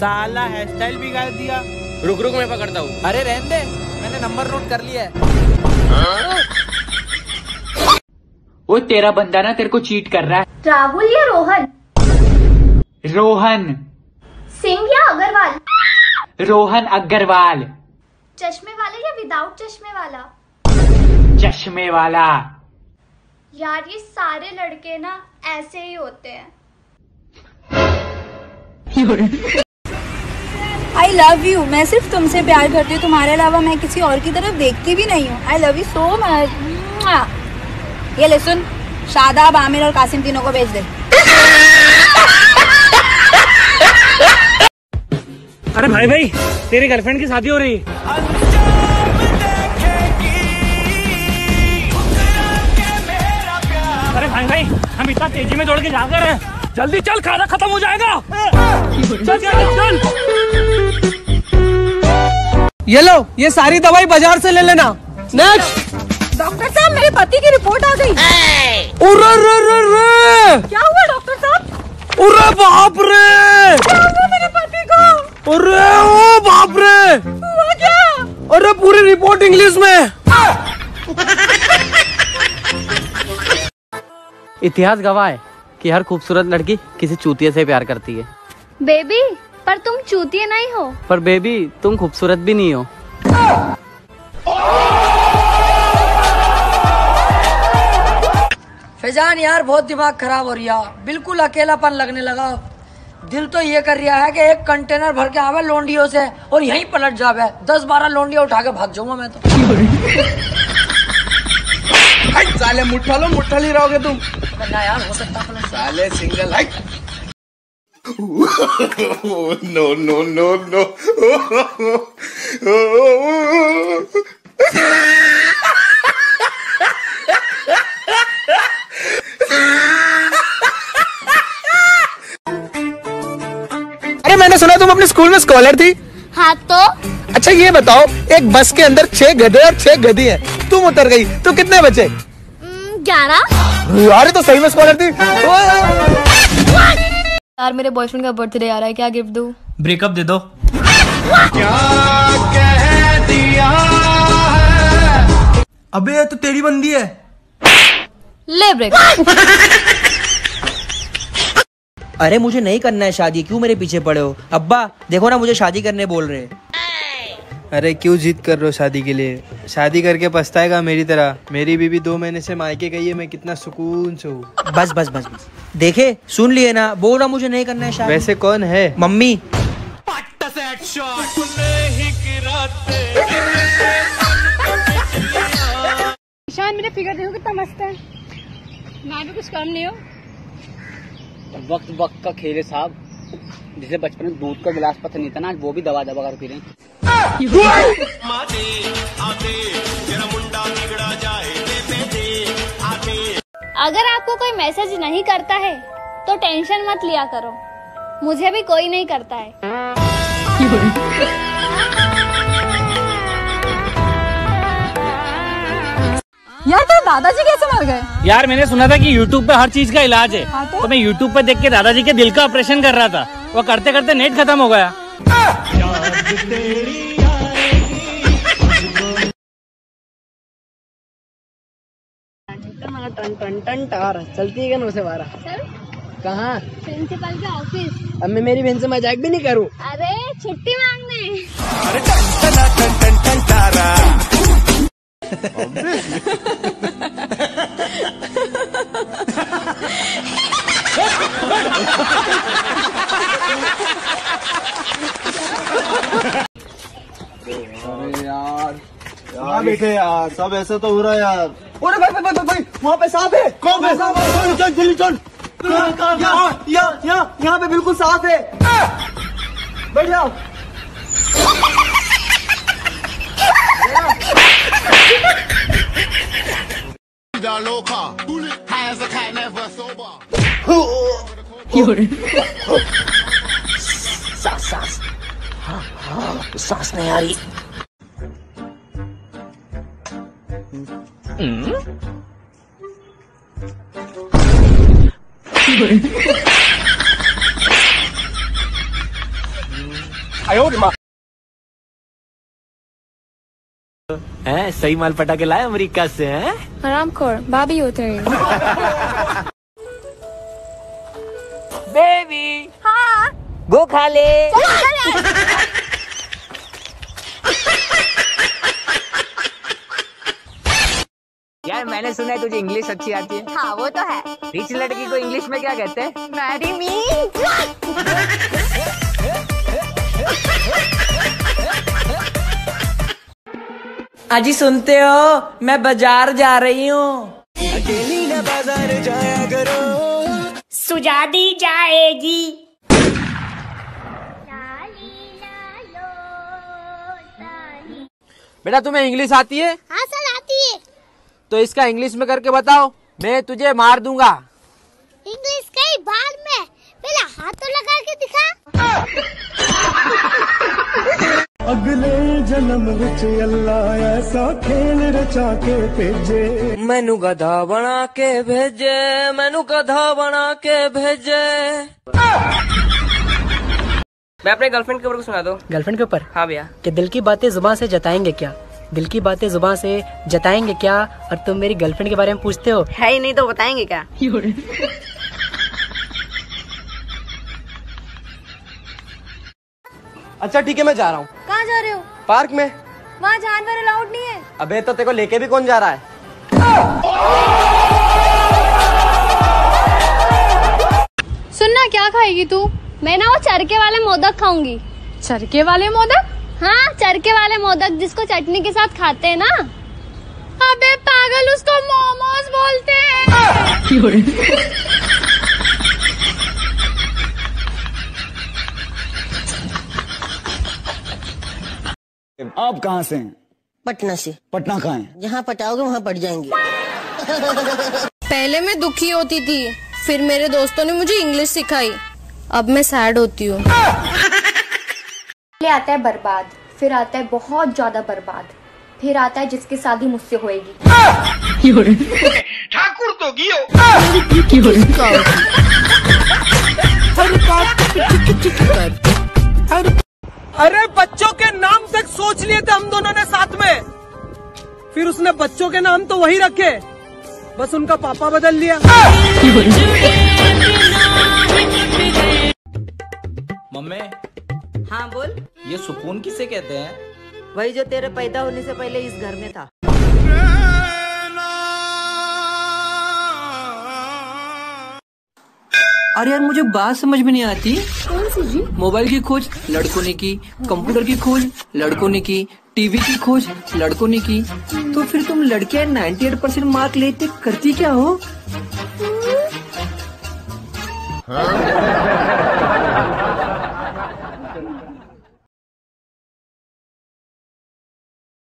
साला hair style बिगाड़ दिया। रुक रुक मैं पकड़ता हूँ। अरे रहने दे, मैंने नंबर नोट कर लिया है। वो तेरा बंदा ना तेरे को चीट कर रहा है। राहुल या रोहन? रोहन सिंह या अग्रवाल? रोहन अग्रवाल। चश्मे वाले या विदाउट चश्मे वाला? चश्मे वाला। यार ये सारे लड़के ना ऐसे ही होते हैं। आई लव यू, मैं सिर्फ तुमसे प्यार करती हूँ, तुम्हारे अलावा मैं किसी और की तरफ देखती भी नहीं हूँ। I love you so much. ये ले सुन, शादाब, आमिर और कासिम तीनों को भेज दे। अरे भाई भाई, तेरे गर्लफ्रेंड की शादी हो रही है। अरे भाई भाई, हम इतना तेजी में दौड़ के जा रहे हैं, जल्दी चल खाना खत्म हो जाएगा। चल चल। ये लो, ये सारी दवाई बाजार से ले लेना। नेक्स्ट। डॉक्टर साहब, मेरे पति की रिपोर्ट आ गई। क्या हुआ डॉक्टर साहब? अरे बाप रे, अरे ओ बाप रे, हुआ क्या? अरे पूरी रिपोर्ट इंग्लिश में। इतिहास गवाह है कि हर खूबसूरत लड़की किसी चूतिए से प्यार करती है। बेबी, पर तुम चूतिए नहीं हो। पर बेबी, तुम खूबसूरत भी नहीं हो। फैजान यार, बहुत दिमाग खराब हो रहा, बिल्कुल अकेलापन लगने लगा। दिल तो ये कर रहा है कि एक कंटेनर भर के आवे लोंडियों से और यहीं पलट जावे। 10-12 लोंडिया उठा के भाग जाऊंगा मैं तो। साले मुठ्ठल हो, मुठ्ठल ही रहोगे तुम। ना यार, हो सकता है साले सिंगल है। No no no no. मैंने सुना तुम अपने स्कूल में स्कॉलर थी। हाँ तो। अच्छा ये बताओ, एक बस के अंदर 6 गधे और 6 गधी हैं, तुम उतर गई तो कितने बचे? 11। यार तो सही में स्कॉलर थी। यार मेरे बॉयफ्रेंड का बर्थडे आ रहा है, क्या गिफ्ट दूं? ब्रेकअप दे दो। क्या कह दिया है? अबे ये तो तेरी बंदी है, ले ब्रेकअप। अरे मुझे नहीं करना है शादी, क्यों मेरे पीछे पड़े हो? अब्बा देखो ना, मुझे शादी करने बोल रहे हैं। अरे क्यों जिद कर रहे हो शादी के लिए? शादी करके पछताएगा मेरी तरह। मेरी बीबी 2 महीने से मायके गई है, मैं कितना सुकून से हूँ। बस बस बस बस, देखे सुन लिए ना, बोल रहा मुझे नहीं करना है शादी। वैसे कौन है? मम्मी। ईशान, मेरे फिगर देखो कितना मस्त है, मैं भी कुछ कम नहीं हो। वक्त वक्त का खेल है साहब, जिसे बचपन में दूध का गिलास पता नहीं था ना, आज वो भी दबा दबा कर पी रहे हैं। अगर आपको कोई मैसेज नहीं करता है तो टेंशन मत लिया करो, मुझे भी कोई नहीं करता है। यार तो दादाजी कैसे मर गए? यार मैंने सुना था कि YouTube पे हर चीज का इलाज है। हाँ तो मैं YouTube पे देख के दादाजी के दिल का ऑपरेशन कर रहा था, वो करते करते नेट खत्म हो गया। टन टन टन टार चलती है उसे वारा। कहाँ? प्रिंसिपल के ऑफिस। अब मैं मेरी बहन से मजाक भी नहीं करूँ। अरे छुट्टी मांगने। यार बैठे यार, सब ऐसा तो हो रहा है यार। अरे भाई भाई भाई भाई, वहाँ पे सांप है। कौन पे सांप है? चल जल्दी चल। यहाँ पे बिल्कुल सांप है, बैठ जाओ। सांस नहीं आ रही। हैं, सही माल पटा के लाए अमेरिका से हैं? हरामखोर भाभी होते हैं। बेबी हाँ गो खा ले। यार मैंने सुना है तुझे इंग्लिश अच्छी आती है। हाँ वो तो है। रिच लड़की को इंग्लिश में क्या कहते हैं? Marry me. आजी सुनते हो, मैं बाजार जा रही हूँ। अकेली ना बाजार जाया करो, सुजादी जाएगी। बेटा तुम्हें इंग्लिश आती है? हाँ सर आती है। तो इसका इंग्लिश में करके बताओ, मैं तुझे मार दूंगा। इंग्लिश कई बार में पहला हाथ तो लगा के दिखा। अगले जन्म विच अल्लाह ऐसा खेल रचा के भेजे, मैनू गधा बना के भेजे, मैनू गधा बना के भेजे। मैं अपने गर्लफ्रेंड के ऊपर कुछ सुना दो। गर्लफ्रेंड के ऊपर? हाँ भैया। कि दिल की बातें जुबान से जताएंगे क्या, दिल की बातें जुबान से जताएंगे क्या, और तुम मेरी गर्लफ्रेंड के बारे में पूछते हो? है ही नहीं तो बताएंगे क्या। अच्छा ठीक है मैं जा रहा हूँ। कहाँ जा रहे हो? पार्क में। वहाँ जानवर अलाउड नहीं है। अबे तो तेरे को लेके भी कौन जा रहा है? सुनना क्या खाएगी तू? मैं ना वो चरके वाले मोदक खाऊंगी। चरके वाले मोदक? हाँ चरके वाले मोदक जिसको चटनी के साथ खाते हैं ना। अबे पागल उसको मोमोज बोलते हैं। आप कहाँ से हैं? पटना से। पटना कहाँ है? जहाँ पटाओगे वहाँ पट जाएंगे। पहले मैं दुखी होती थी, फिर मेरे दोस्तों ने मुझे इंग्लिश सिखाई, अब मैं सैड होती हूँ। पहले आता है बर्बाद, फिर आता है बहुत ज्यादा बर्बाद, फिर आता है जिसकी शादी मुझसे होएगी। ठाकुर तो गियो। अरे बच्चों के नाम तक सोच लिए थे हम दोनों ने साथ में, फिर उसने बच्चों के नाम तो वही रखे, बस उनका पापा बदल लिया। मम्मी हाँ बोल। ये सुकून किसे कहते हैं? वही जो तेरे पैदा होने से पहले इस घर में था। अरे यार मुझे बात समझ में नहीं आती। कौन सी जी? मोबाइल की खोज लड़कों ने की, कंप्यूटर की खोज लड़कों ने की, टीवी की खोज लड़कों ने की, तो फिर तुम लड़कियां 98% मार्क लेते करती क्या हो?